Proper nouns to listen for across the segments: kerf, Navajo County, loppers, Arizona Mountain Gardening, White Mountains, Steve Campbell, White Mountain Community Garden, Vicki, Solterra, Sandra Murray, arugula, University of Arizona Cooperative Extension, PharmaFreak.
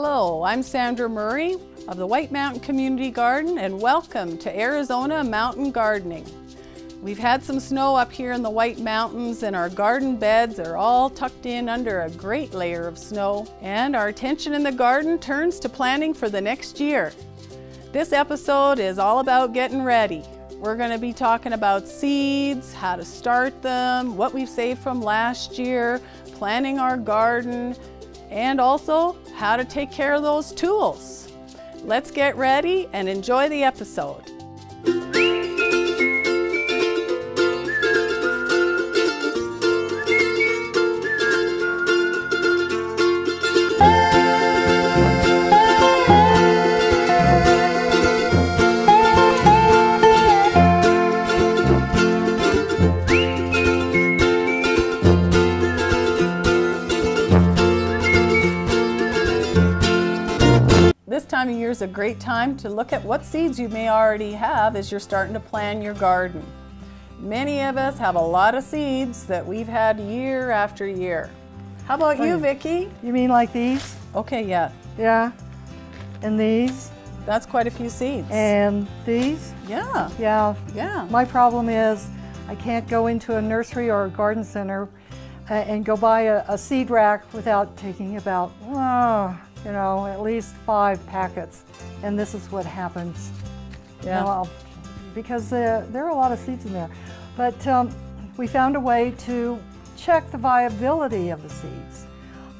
Hello, I'm Sandra Murray of the White Mountain Community Garden, and welcome to Arizona Mountain Gardening. We've had some snow up here in the White Mountains, and our garden beds are all tucked in under a great layer of snow, and our attention in the garden turns to planning for the next year. This episode is all about getting ready. We're going to be talking about seeds, how to start them, what we've saved from last year, planning our garden, and also how to take care of those tools. Let's get ready and enjoy the episode. Of year is a great time to look at what seeds you may already have as you're starting to plan your garden. Many of us have a lot of seeds that we've had year after year. How about you, Vicki? You mean like these? Okay, yeah. Yeah. And these? That's quite a few seeds. And these? Yeah. Yeah. Yeah. My problem is I can't go into a nursery or a garden center and go buy a seed rack without taking about, you know, at least 5 packets, and this is what happens. Yeah. You know, because there are a lot of seeds in there. But we found a way to check the viability of the seeds.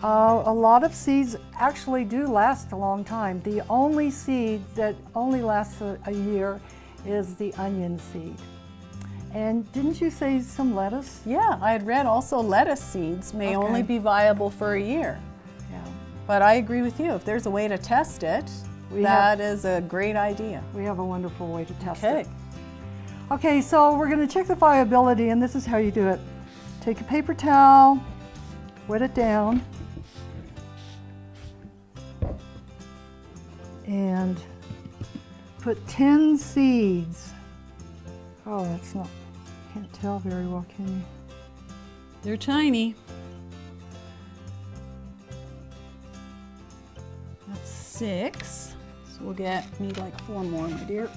A lot of seeds actually do last a long time. The only seed that only lasts a year is the onion seed. And didn't you say some lettuce? Yeah, I had read also lettuce seeds may only be viable for a year. Yeah. But I agree with you, if there's a way to test it, that is a great idea. We have a wonderful way to test it. Okay, so we're going to check the viability, and this is how you do it. Take a paper towel, wet it down, and put 10 seeds. Oh, that's not, can't tell very well, can you? They're tiny. That's 6, so we'll need like 4 more, my dear.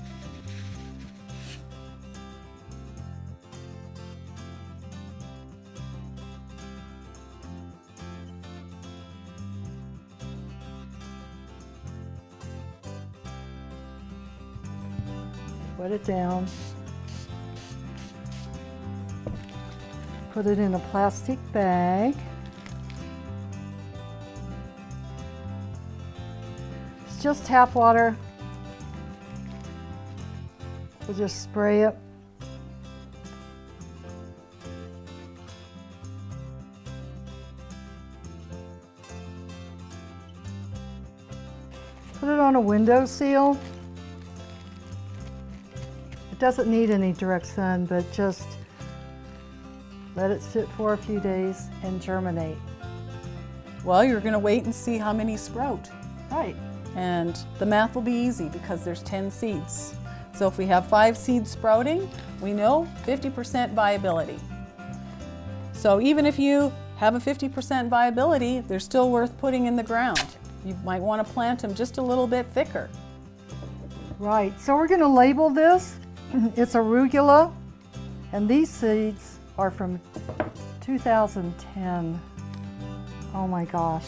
Wet it down. Put it in a plastic bag. Just tap water. We'll just spray it. Put it on a windowsill. It doesn't need any direct sun, but just let it sit for a few days and germinate. Well, you're going to wait and see how many sprout. Right. And the math will be easy because there's 10 seeds. So if we have 5 seeds sprouting, we know 50% viability. So even if you have a 50% viability, they're still worth putting in the ground. You might want to plant them just a little bit thicker. Right, so we're going to label this. It's arugula, and these seeds are from 2010. Oh my gosh.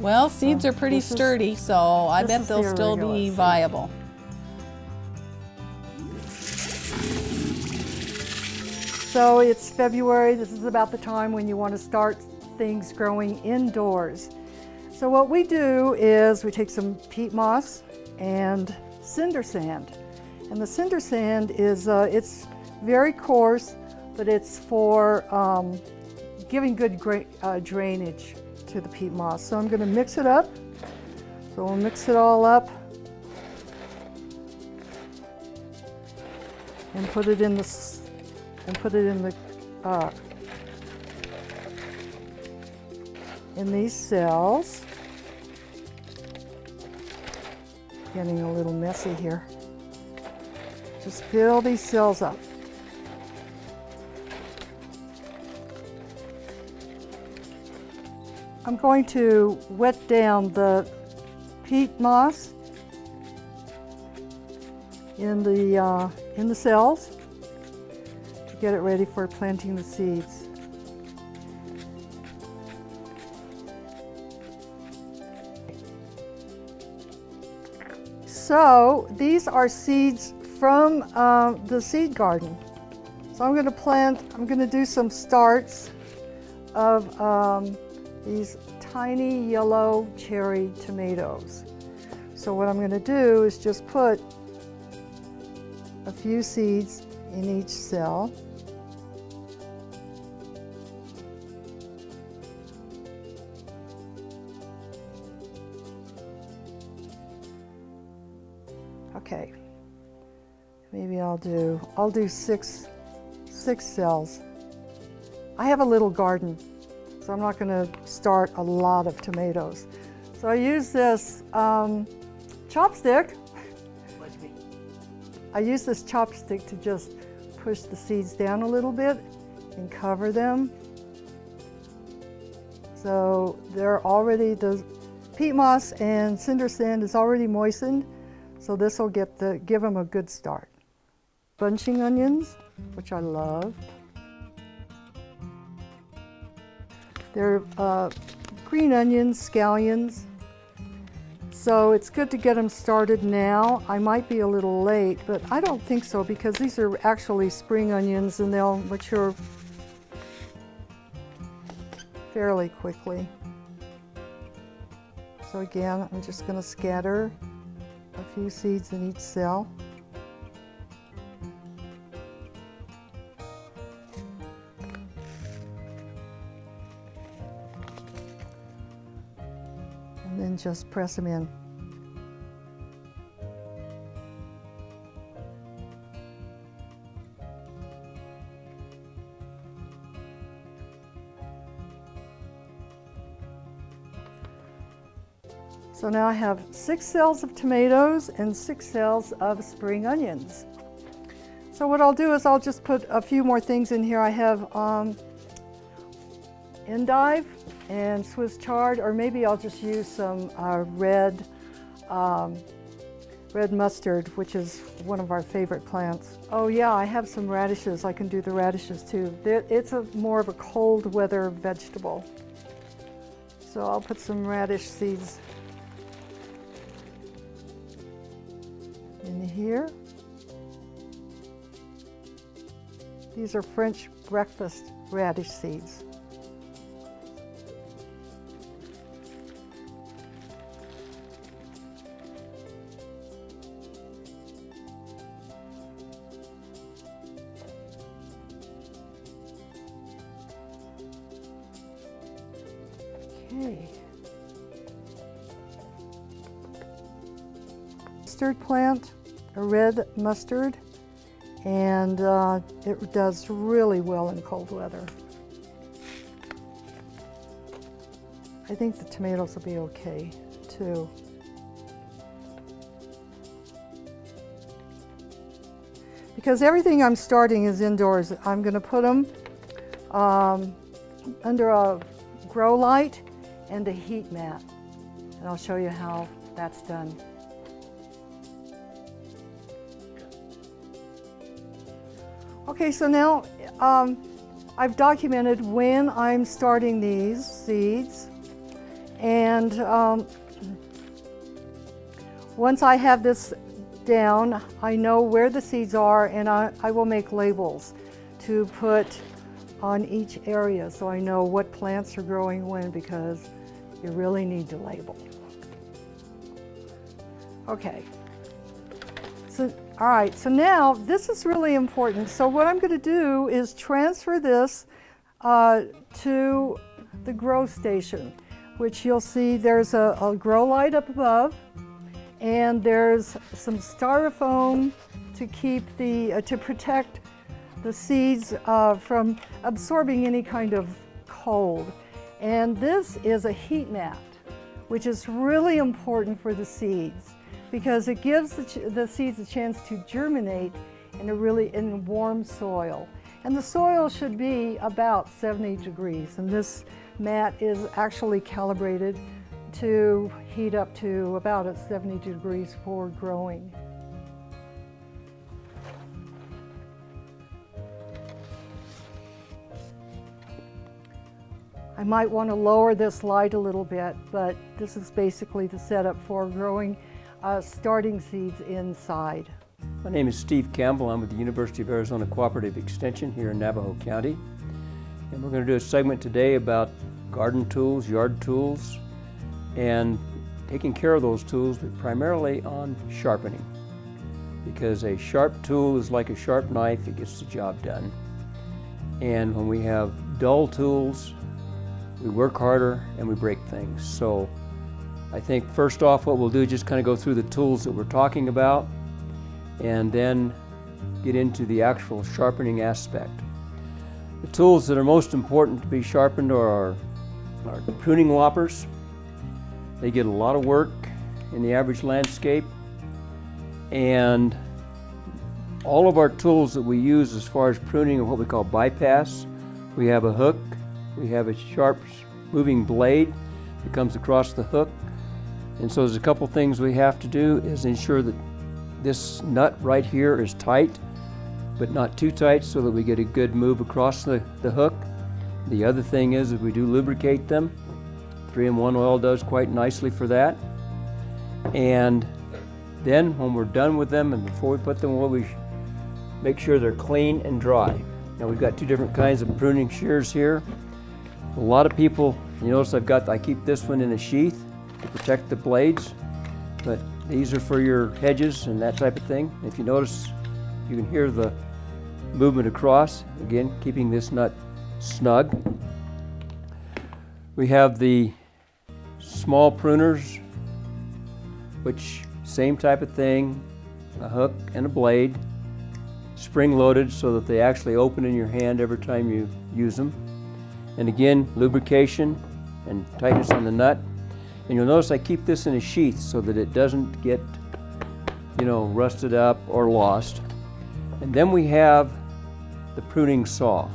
Well, seeds are pretty sturdy, so I bet they'll still be viable. So it's February. This is about the time when you want to start things growing indoors. So what we do is we take some peat moss and cinder sand. And the cinder sand is it's very coarse, but it's for giving good drainage to the peat moss. So I'm going to mix it up. So we'll mix it all up and put it in the in these cells. Getting a little messy here. Just fill these cells up. I'm going to wet down the peat moss in the cells to get it ready for planting the seeds. So these are seeds from the seed garden. So I'm going to do some starts of these tiny yellow cherry tomatoes. So what I'm going to do is just put a few seeds in each cell. Okay, maybe I'll do six cells. I have a little garden, so I'm not going to start a lot of tomatoes. So I use this chopstick. I use this chopstick to just push the seeds down a little bit and cover them. So they're already, the peat moss and cinder sand is already moistened. So this will give them a good start. Bunching onions, which I love. They're green onions, scallions. So it's good to get them started now. I might be a little late, but I don't think so because these are actually spring onions and they'll mature fairly quickly. So again, I'm just going to scatter a few seeds in each cell. And then just press them in. So now I have 6 cells of tomatoes and 6 cells of spring onions. So what I'll do is I'll just put a few more things in here. I have endive and Swiss chard, or maybe I'll just use some red mustard, which is one of our favorite plants. Oh yeah, I have some radishes. I can do the radishes too. It's more of a cold weather vegetable. So I'll put some radish seeds in here. These are French breakfast radish seeds. Okay. Mustard plant, a red mustard, and it does really well in cold weather. I think the tomatoes will be okay too. Because everything I'm starting is indoors, I'm going to put them under a grow light and a heat mat. And I'll show you how that's done. Okay, so now I've documented when I'm starting these seeds, and once I have this down, I know where the seeds are, and I will make labels to put on each area so I know what plants are growing when, because you really need to label. Okay. So, all right, so now this is really important. So what I'm going to do is transfer this to the grow station, which you'll see there's a grow light up above, and there's some styrofoam to keep the to protect the seeds from absorbing any kind of cold. And this is a heat mat, which is really important for the seeds, because it gives the seeds a chance to germinate in a warm soil. And the soil should be about 70 degrees. And this mat is actually calibrated to heat up to about at 70 degrees for growing. I might want to lower this light a little bit, but this is basically the setup for growing starting seeds inside. My name is Steve Campbell. I'm with the University of Arizona Cooperative Extension here in Navajo County. And we're going to do a segment today about garden tools, yard tools, and taking care of those tools, but primarily on sharpening. Because a sharp tool is like a sharp knife, it gets the job done. And when we have dull tools, we work harder and we break things. So I think first off what we'll do is just kind of go through the tools that we're talking about and then get into the actual sharpening aspect. The tools that are most important to be sharpened are our pruning loppers. They get a lot of work in the average landscape, and all of our tools that we use as far as pruning are what we call bypass. We have a hook. We have a sharp moving blade that comes across the hook. And so there's a couple things we have to do is ensure that this nut right here is tight, but not too tight so that we get a good move across the hook. The other thing is that we do lubricate them. 3-in-1 oil does quite nicely for that. And then when we're done with them and before we put them away, we make sure they're clean and dry. Now we've got two different kinds of pruning shears here. A lot of people, you notice I keep this one in a sheath to protect the blades, but these are for your hedges and that type of thing. If you notice, you can hear the movement across, again, keeping this nut snug. We have the small pruners, which same type of thing, a hook and a blade, spring-loaded so that they actually open in your hand every time you use them. And again, lubrication and tightness on the nut. And you'll notice I keep this in a sheath so that it doesn't get, rusted up or lost. And then we have the pruning saw.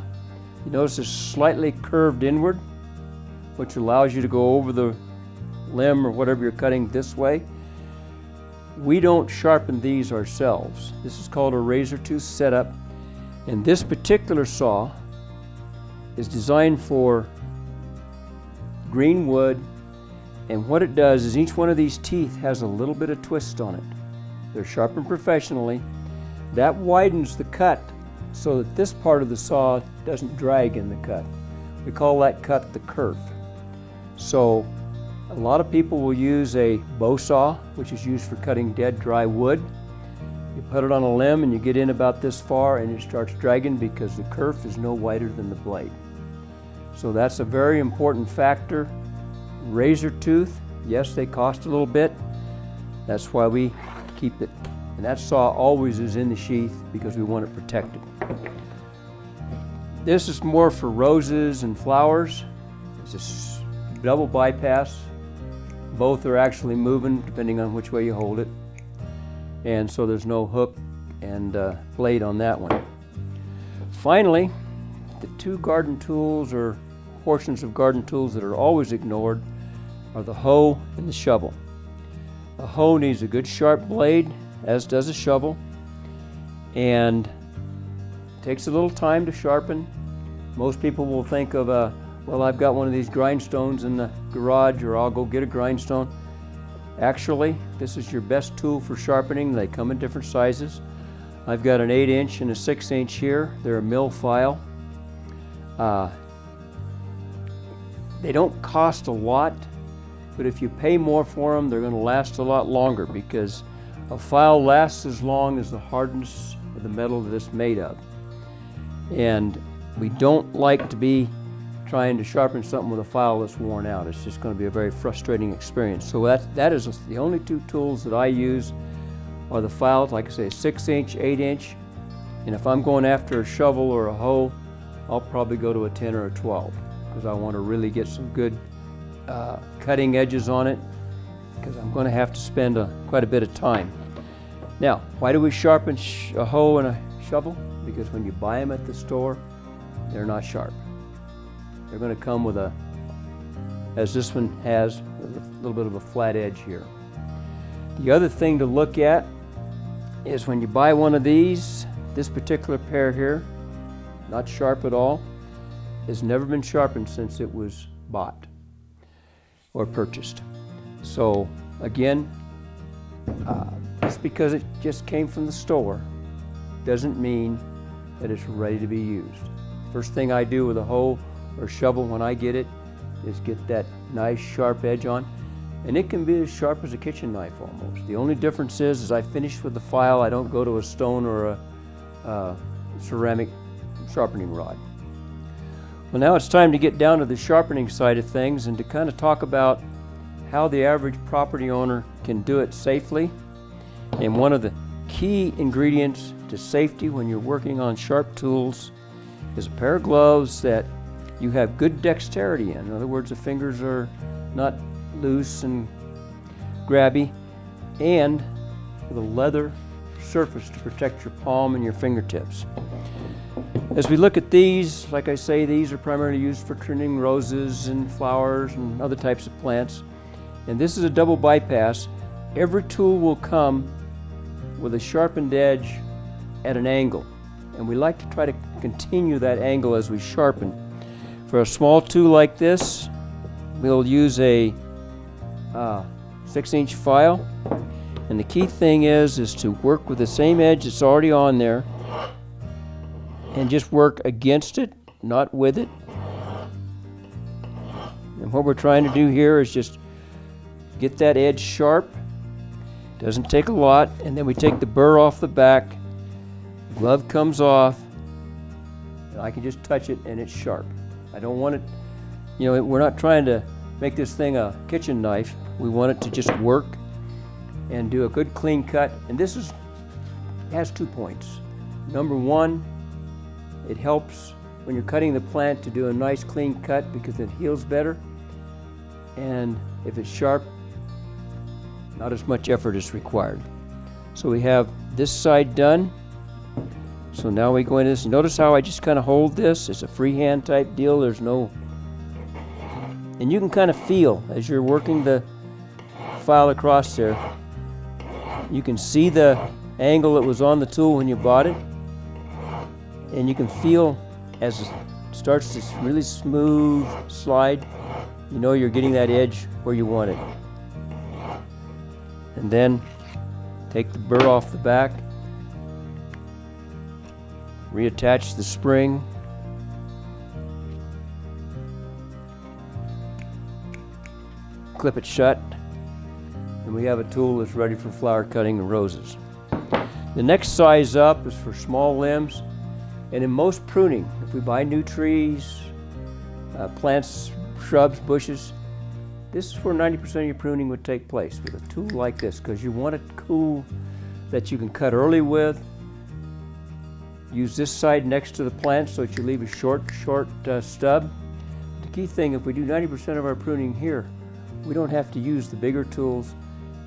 You notice it's slightly curved inward, which allows you to go over the limb or whatever you're cutting this way. We don't sharpen these ourselves. This is called a razor tooth setup. And this particular saw is designed for green wood, and what it does is each one of these teeth has a little bit of twist on it. They're sharpened professionally. That widens the cut so that this part of the saw doesn't drag in the cut. We call that cut the kerf. So a lot of people will use a bow saw, which is used for cutting dead dry wood. You put it on a limb and you get in about this far and it starts dragging because the kerf is no wider than the blade. So that's a very important factor. Razor tooth, yes, they cost a little bit. That's why we keep it. And that saw always is in the sheath because we want it protected. This is more for roses and flowers. It's a double bypass. Both are actually moving depending on which way you hold it. And so there's no hook and blade on that one. Finally, the two garden tools or portions of garden tools that are always ignored are the hoe and the shovel. A hoe needs a good sharp blade, as does a shovel, and it takes a little time to sharpen. Most people will think of, well, I've got one of these grindstones in the garage, or I'll go get a grindstone. Actually, this is your best tool for sharpening. They come in different sizes. I've got an 8-inch and a 6-inch here. They're a mill file. They don't cost a lot, but if you pay more for them, they're going to last a lot longer because a file lasts as long as the hardness of the metal that it's made of. And we don't like to be trying to sharpen something with a file that's worn out. It's just going to be a very frustrating experience. So that is the only two tools that I use are the files, like I say, 6-inch, 8-inch. And if I'm going after a shovel or a hoe, I'll probably go to a 10 or a 12 because I want to really get some good cutting edges on it because I'm going to have to spend quite a bit of time. Now, why do we sharpen a hoe and a shovel? because when you buy them at the store, they're not sharp. They're going to come with a, as this one has, with a little bit of a flat edge here. The other thing to look at is when you buy one of these, this particular pair here, not sharp at all, has never been sharpened since it was bought or purchased. So again, just because it just came from the store doesn't mean that it's ready to be used. First thing I do with a hoe or shovel when I get it is get that nice sharp edge on, and it can be as sharp as a kitchen knife almost. The only difference is I finish with the file. I don't go to a stone or a ceramic sharpening rod. Well, now it's time to get down to the sharpening side of things and to kind of talk about how the average property owner can do it safely. And one of the key ingredients to safety when you're working on sharp tools is a pair of gloves that you have good dexterity in. In other words, the fingers are not loose and grabby, and with a leather surface to protect your palm and your fingertips. As we look at these, like I say, these are primarily used for trimming roses and flowers and other types of plants. And this is a double bypass. Every tool will come with a sharpened edge at an angle. And we like to try to continue that angle as we sharpen. For a small tool like this, we'll use a 6-inch file. And the key thing is to work with the same edge that's already on there, and just work against it, not with it. And what we're trying to do here is just get that edge sharp. Doesn't take a lot. And then we take the burr off the back, glove comes off, and I can just touch it and it's sharp. I don't want it, you know, we're not trying to make this thing a kitchen knife. We want it to just work and do a good clean cut. And this is, has 2 points. Number one, it helps when you're cutting the plant to do a nice clean cut because it heals better. And if it's sharp, not as much effort is required. So we have this side done. So now we go into this. Notice how I just kind of hold this. It's a freehand type deal. There's no, and you can kind of feel as you're working the file across there. You can see the angle that was on the tool when you bought it. And you can feel as it starts this really smooth slide, you know you're getting that edge where you want it. And then take the burr off the back, reattach the spring, clip it shut, and we have a tool that's ready for flower cutting and roses. The next size up is for small limbs. And in most pruning, if we buy new trees, plants, shrubs, bushes, this is where 90% of your pruning would take place with a tool like this, because you want a tool that you can cut early with. Use this side next to the plant so that you leave a short stub. The key thing, if we do 90% of our pruning here, we don't have to use the bigger tools,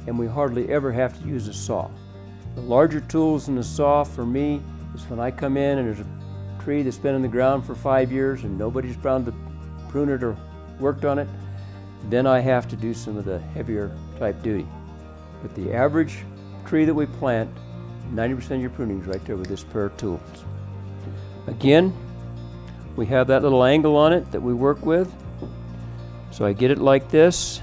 and we hardly ever have to use a saw. The larger tools and the saw, for me, is when I come in and there's a tree that's been in the ground for 5 years and nobody's bound to prune it or worked on it, then I have to do some of the heavier type duty. But the average tree that we plant, 90% of your pruning is right there with this pair of tools. Again, we have that little angle on it that we work with. So I get it like this.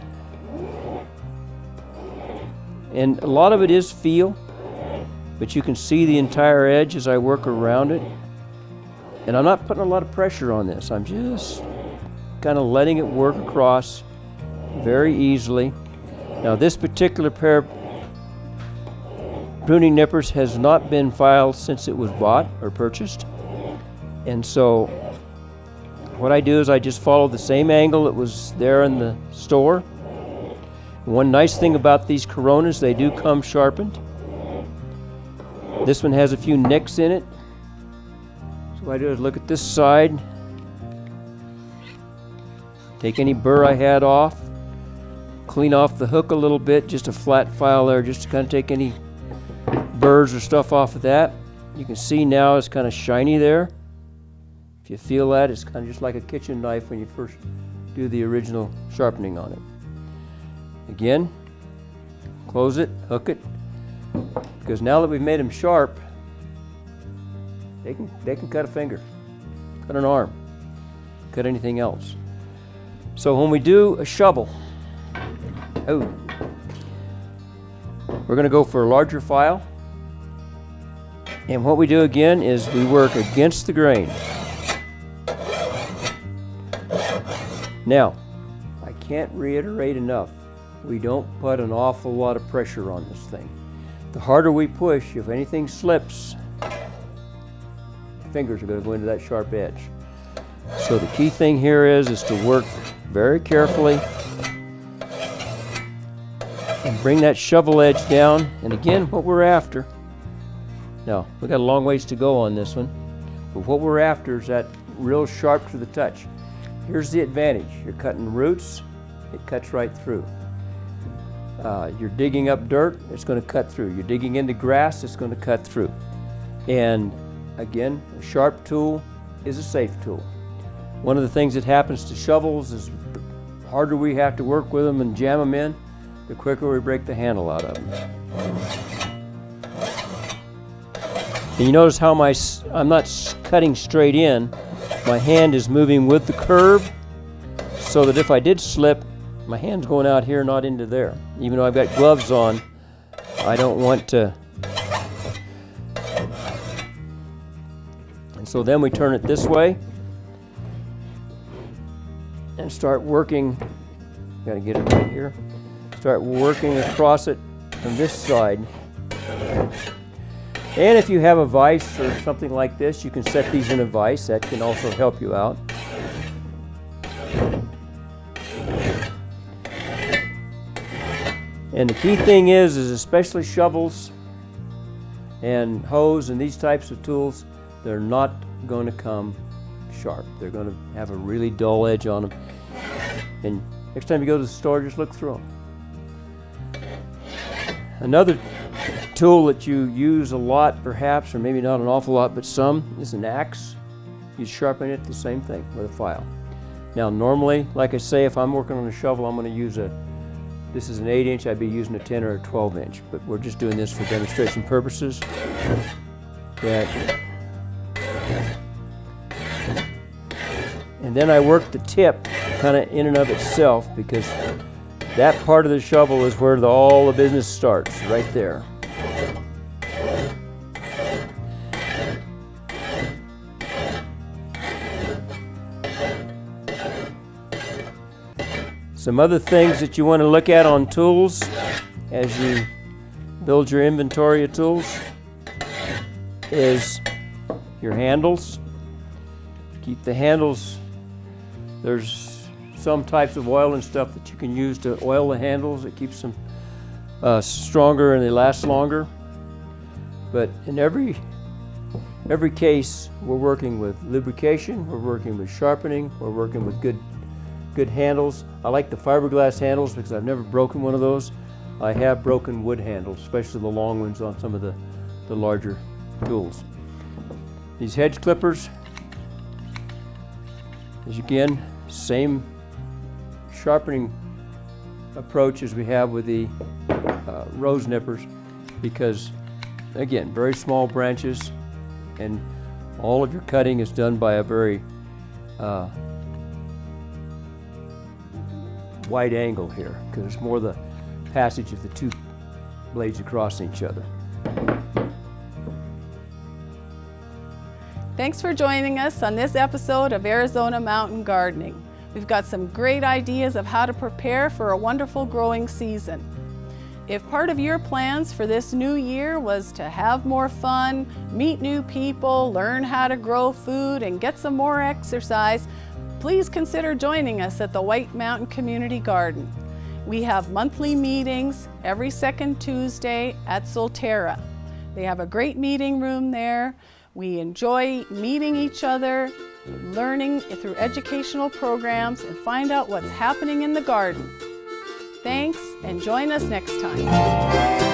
And a lot of it is feel, but you can see the entire edge as I work around it. And I'm not putting a lot of pressure on this. I'm just kind of letting it work across very easily. Now this particular pair of pruning nippers has not been filed since it was bought or purchased. And so what I do is I just follow the same angle that was there in the store. One nice thing about these Coronas, they do come sharpened. This one has a few nicks in it. So what I do is look at this side, take any burr I had off, clean off the hook a little bit, just a flat file there, just to kind of take any burrs or stuff off of that. You can see now it's kind of shiny there. If you feel that, it's kind of just like a kitchen knife when you first do the original sharpening on it. Again, close it, hook it, because now that we've made them sharp, they can cut a finger, cut an arm, cut anything else. So when we do a shovel, we're going to go for a larger file. And what we do again is we work against the grain. Now, I can't reiterate enough, we don't put an awful lot of pressure on this thing. The harder we push, if anything slips, the fingers are going to go into that sharp edge. So the key thing here is to work very carefully and bring that shovel edge down. And again, what we're after, now we got a long ways to go on this one, but what we're after is that real sharp to the touch. Here's the advantage. You're cutting roots, it cuts right through. You're digging up dirt, it's going to cut through. You're digging into grass, it's going to cut through. And again, a sharp tool is a safe tool. One of the things that happens to shovels is the harder we have to work with them and jam them in, the quicker we break the handle out of them. And you notice how I'm not cutting straight in. My hand is moving with the curve so that if I did slip, my hand's going out here, not into there. Even though I've got gloves on, I don't want to. And so then we turn it this way and start working. Got to get it right here. Start working across it from this side. And if you have a vise or something like this, you can set these in a vise. That can also help you out. And the key thing is especially shovels and hoes and these types of tools, they're not going to come sharp. They're going to have a really dull edge on them. And next time you go to the store, just look through them. Another tool that you use a lot, perhaps, or maybe not an awful lot, but some, is an axe. You sharpen it the same thing with a file. Now, normally, like I say, if I'm working on a shovel, I'm going to use this is an 8-inch, I'd be using a 10 or a 12-inch, but we're just doing this for demonstration purposes. And then I work the tip kind of in and of itself, because that part of the shovel is where all the business starts, right there. Some other things that you want to look at on tools as you build your inventory of tools is your handles. Keep the handles. There's some types of oil and stuff that you can use to oil the handles. It keeps them stronger and they last longer. But in every case, we're working with lubrication, we're working with sharpening, we're working with good handles. I like the fiberglass handles because I've never broken one of those. I have broken wood handles, especially the long ones on some of the larger tools. These hedge clippers, as again, same sharpening approach as we have with the rose nippers, because again, very small branches, and all of your cutting is done by a very wide angle here, because it's more the passage of the two blades across each other. Thanks for joining us on this episode of Arizona Mountain Gardening. We've got some great ideas of how to prepare for a wonderful growing season. If part of your plans for this new year was to have more fun, meet new people, learn how to grow food, and get some more exercise, please consider joining us at the White Mountain Community Garden. We have monthly meetings every second Tuesday at Solterra. They have a great meeting room there. We enjoy meeting each other, learning through educational programs, and find out what's happening in the garden. Thanks, and join us next time.